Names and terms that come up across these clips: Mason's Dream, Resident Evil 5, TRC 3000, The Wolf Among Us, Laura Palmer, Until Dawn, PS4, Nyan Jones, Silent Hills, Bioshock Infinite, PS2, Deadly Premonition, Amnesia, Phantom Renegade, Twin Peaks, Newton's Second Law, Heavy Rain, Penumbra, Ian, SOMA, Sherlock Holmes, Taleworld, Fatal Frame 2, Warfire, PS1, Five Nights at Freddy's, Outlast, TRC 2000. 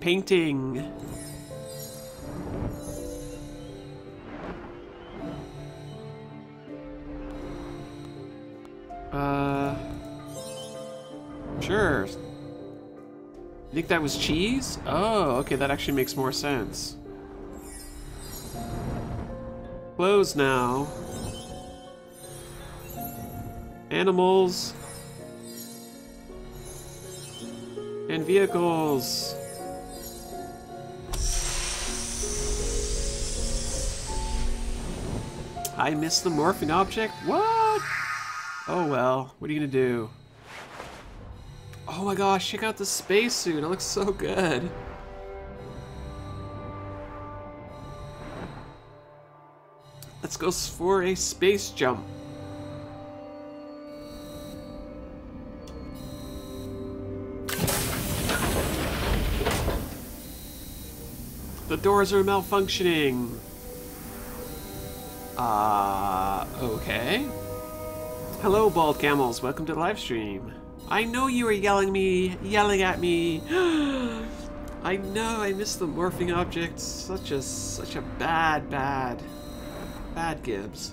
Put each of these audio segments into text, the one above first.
painting. Sure. You think that was cheese? Oh, okay, that actually makes more sense. Close now. Animals. And vehicles. I missed the morphing object? What? Oh well, what are you gonna do? Oh my gosh, check out the spacesuit. It looks so good. Let's go for a space jump. The doors are malfunctioning. Okay. Hello, bald camels. Welcome to the live stream. I know you were yelling at me. I know I missed the morphing object. Such a bad Gibbs.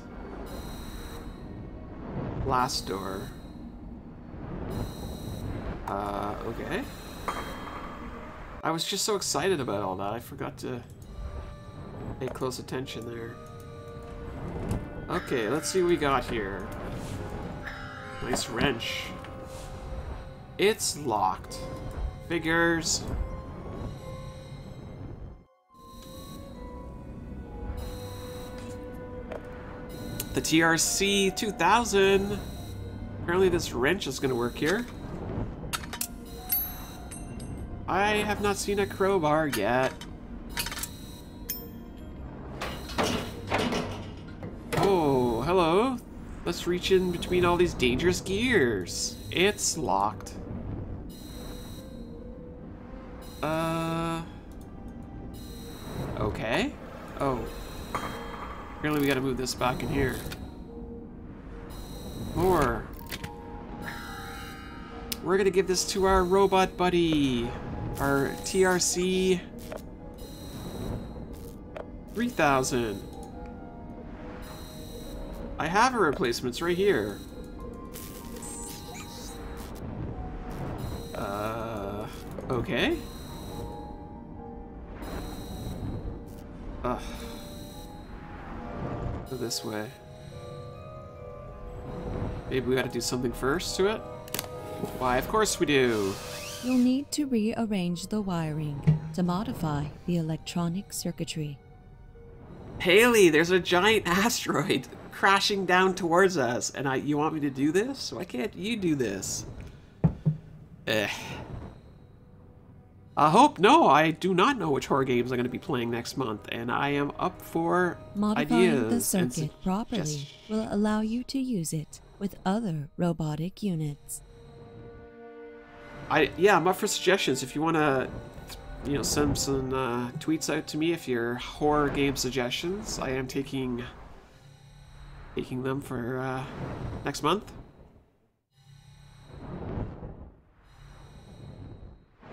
Last door. Okay. I was just so excited about all that. I forgot to pay close attention there. Okay, let's see what we got here. Nice wrench. It's locked. Figures. The TRC 2000. Apparently this wrench is going to work here. I have not seen a crowbar yet. Oh, hello. Let's reach in between all these dangerous gears. It's locked. Okay. Oh. Apparently we gotta move this back in here. More. We're gonna give this to our robot buddy. Our TRC 3000. I have a replacement, it's right here. Okay. Go this way. Maybe we gotta do something first to it? Why, of course we do. You'll need to rearrange the wiring to modify the electronic circuitry. Haley, there's a giant asteroid crashing down towards us, and you want me to do this? Why can't you do this? Ugh. I hope no. I do not know which horror games I'm going to be playing next month, and I am up for ideas. Modifying the circuit properly will allow you to use it with other robotic units. I'm up for suggestions. If you want to, send some tweets out to me if you're horror game suggestions, I am taking them for next month.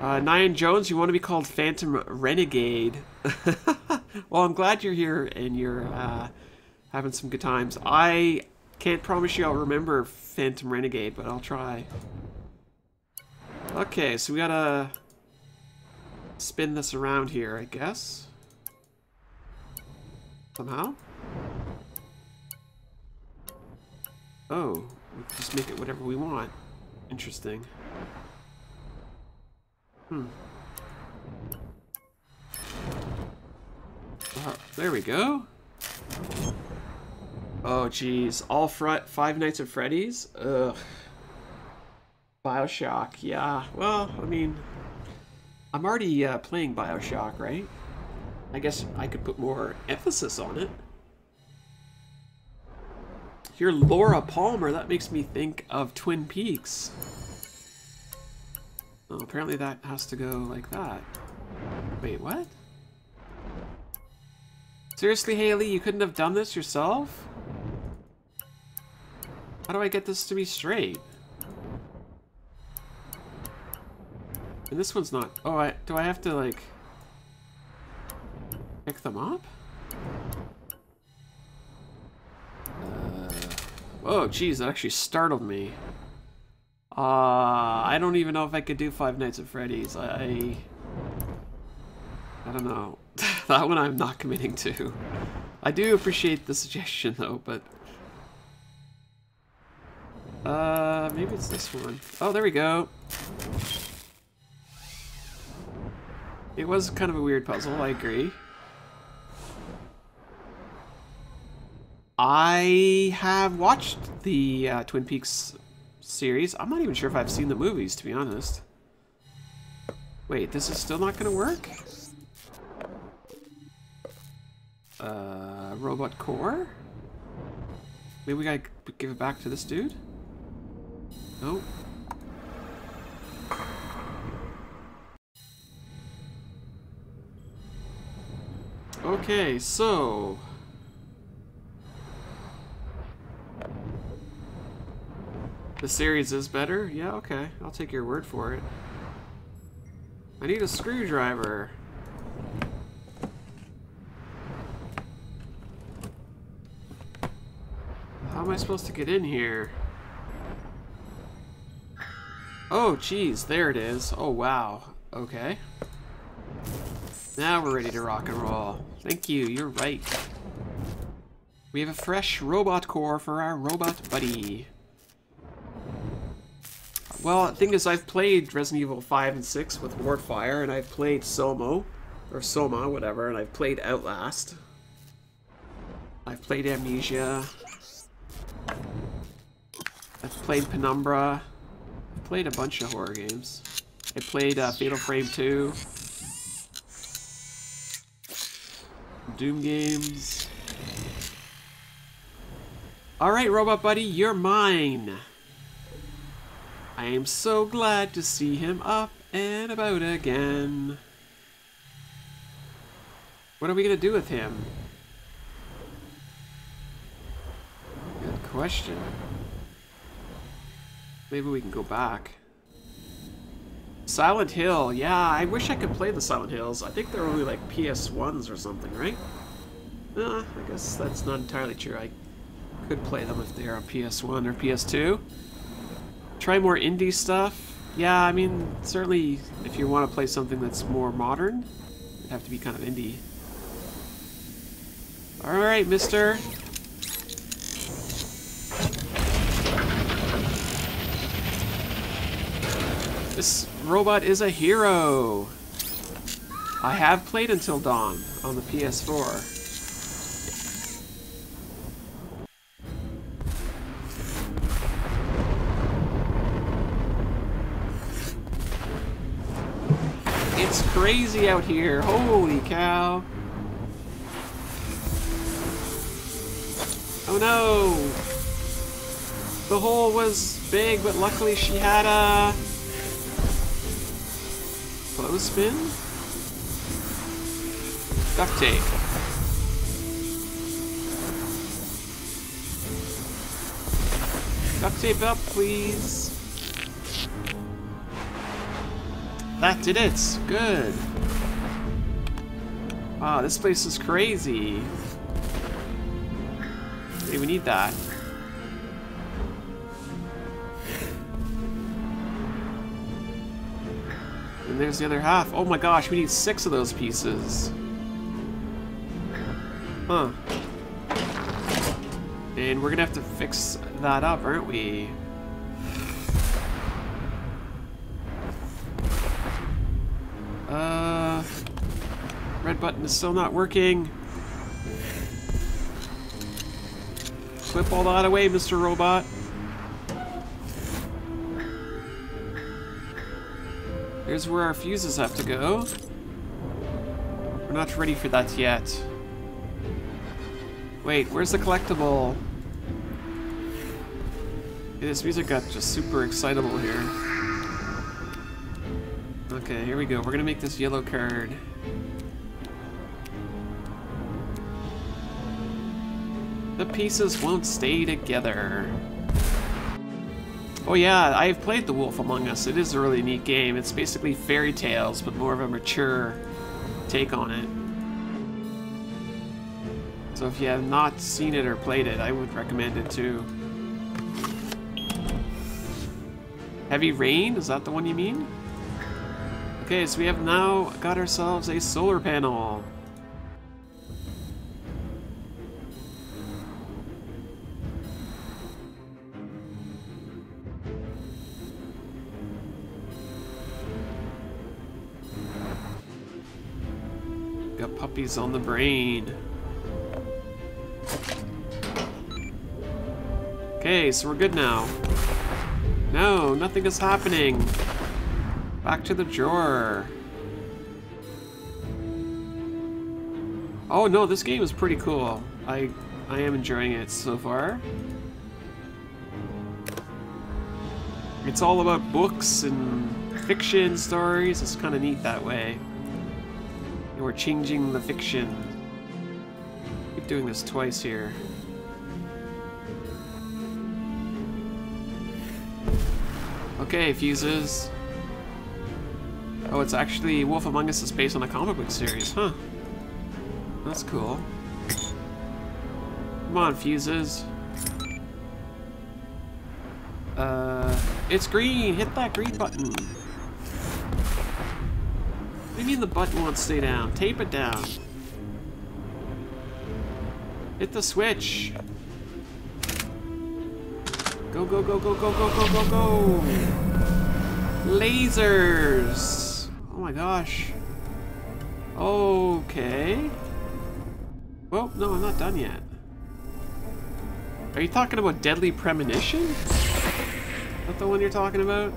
Nyan Jones, you want to be called Phantom Renegade. Well, I'm glad you're here and you're having some good times. I can't promise you I'll remember Phantom Renegade, but I'll try. Okay, so we gotta spin this around here, I guess. Somehow. Oh, we can just make it whatever we want. Interesting. There we go. Oh geez, all Five Nights at Freddy's? Ugh. Bioshock, yeah. Well, I mean, I'm already playing Bioshock, right? I guess I could put more emphasis on it. You're Laura Palmer, that makes me think of Twin Peaks. Oh, apparently that has to go like that. Wait, what? Seriously, Haley, you couldn't have done this yourself? How do I get this to be straight? And this one's not. Oh, do I have to, like, pick them up? Oh, geez, that actually startled me. I don't even know if I could do Five Nights at Freddy's. I don't know. That one I'm not committing to. I do appreciate the suggestion, though, but... maybe it's this one. Oh, there we go. It was kind of a weird puzzle, I agree. I have watched the Twin Peaks series. I'm not even sure if I've seen the movies, to be honest. Wait, this is still not going to work? Robot core? Maybe we gotta give it back to this dude? Nope. Okay, so... the series is better? Yeah, okay. I'll take your word for it. I need a screwdriver. How am I supposed to get in here? Oh, geez. There it is. Oh, wow. Okay. Now we're ready to rock and roll. Thank you. You're right. We have a fresh robot core for our robot buddy. Well, the thing is, I've played Resident Evil 5 and 6 with Warfire, and I've played SOMA, whatever, and I've played Outlast. I've played Amnesia. I've played Penumbra. I've played a bunch of horror games. I played Fatal Frame 2. Doom games. Alright, Robot Buddy, you're mine! I am so glad to see him up and about again. What are we gonna do with him? Good question. Maybe we can go back. Silent Hill, yeah, I wish I could play the Silent Hills. I think they're only like PS1s or something, right? Nah, I guess that's not entirely true. I could play them if they're on PS1 or PS2. Try more indie stuff. Yeah, I mean, certainly if you want to play something that's more modern, it'd have to be kind of indie. Alright, mister. This robot is a hero. I have played Until Dawn on the PS4. Crazy out here, holy cow. Oh no! The hole was big, but luckily she had a... clothespin? Duct tape. Duct tape up, please. That did it! Good! Wow, this place is crazy! Hey, we need that. And there's the other half. Oh my gosh, we need 6 of those pieces. Huh. And we're gonna have to fix that up, aren't we? Red button is still not working. Flip all that away, Mr. Robot. Here's where our fuses have to go. We're not ready for that yet. Wait, where's the collectible? Hey, this music got just super excitable here. Okay, here we go. We're gonna make this yellow card. The pieces won't stay together. Oh yeah, I've played The Wolf Among Us. It is a really neat game. It's basically fairy tales, but more of a mature take on it. So if you have not seen it or played it, I would recommend it too. Heavy Rain? Is that the one you mean? Okay, so we have now got ourselves a solar panel. Got puppies on the brain. Okay, so we're good now. No, nothing is happening. Back to the drawer. Oh no, this game is pretty cool. I am enjoying it so far. It's all about books and fiction stories. It's kind of neat that way. We're changing the fiction. Keep doing this twice here. Okay, fuses. Oh, it's actually Wolf Among Us is based on a comic book series, huh? That's cool. Come on, fuses. It's green! Hit that green button! Maybe the button won't stay down. Tape it down. Hit the switch! Go, go, go, go, go, go, go, go, go! Lasers! Oh my gosh. Okay. Well, no, I'm not done yet. Are you talking about Deadly Premonition? Is that the one you're talking about?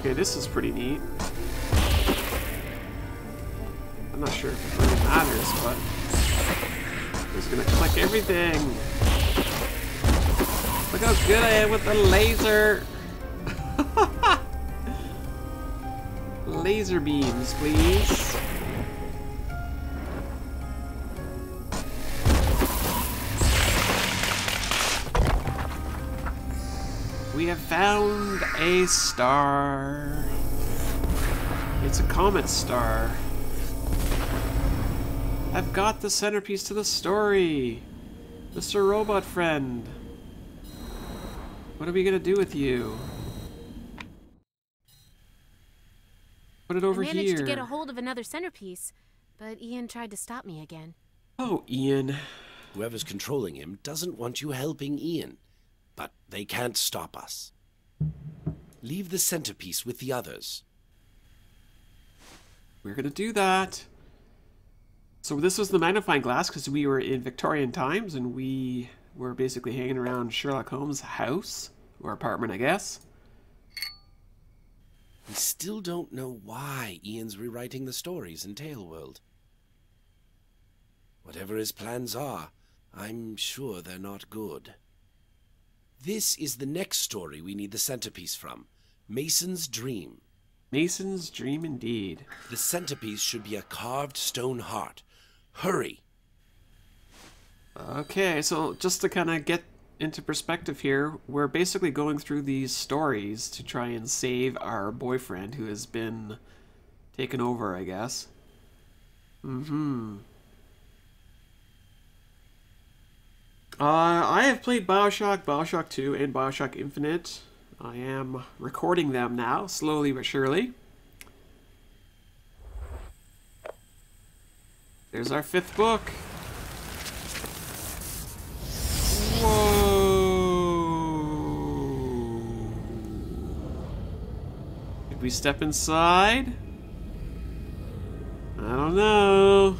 Okay, this is pretty neat. I'm not sure if it really matters, but I'm just gonna click everything. Look how good I am with the laser! Laser beams, please. We have found a star. It's a comet star. I've got the centerpiece to the story. Mr. Robot Friend. What are we gonna do with you? Put it over here. I managed to get a hold of another centerpiece, but Ian tried to stop me again. Oh, Ian. Whoever's controlling him doesn't want you helping Ian, but they can't stop us. Leave the centerpiece with the others. We're gonna do that. So this was the magnifying glass because we were in Victorian times and we were basically hanging around Sherlock Holmes' house or apartment, I guess. We still don't know why Ian's rewriting the stories in Taleworld. Whatever his plans are, I'm sure they're not good. This is the next story we need the centerpiece from. Mason's Dream. Mason's Dream indeed. The centerpiece should be a carved stone heart. Hurry! Okay, so just to kind of get into perspective here, we're basically going through these stories to try and save our boyfriend who has been taken over, I guess. Mm-hmm. I have played Bioshock, Bioshock 2, and Bioshock Infinite. I am recording them now, slowly but surely. There's our fifth book. Whoa! Did we step inside? I don't know.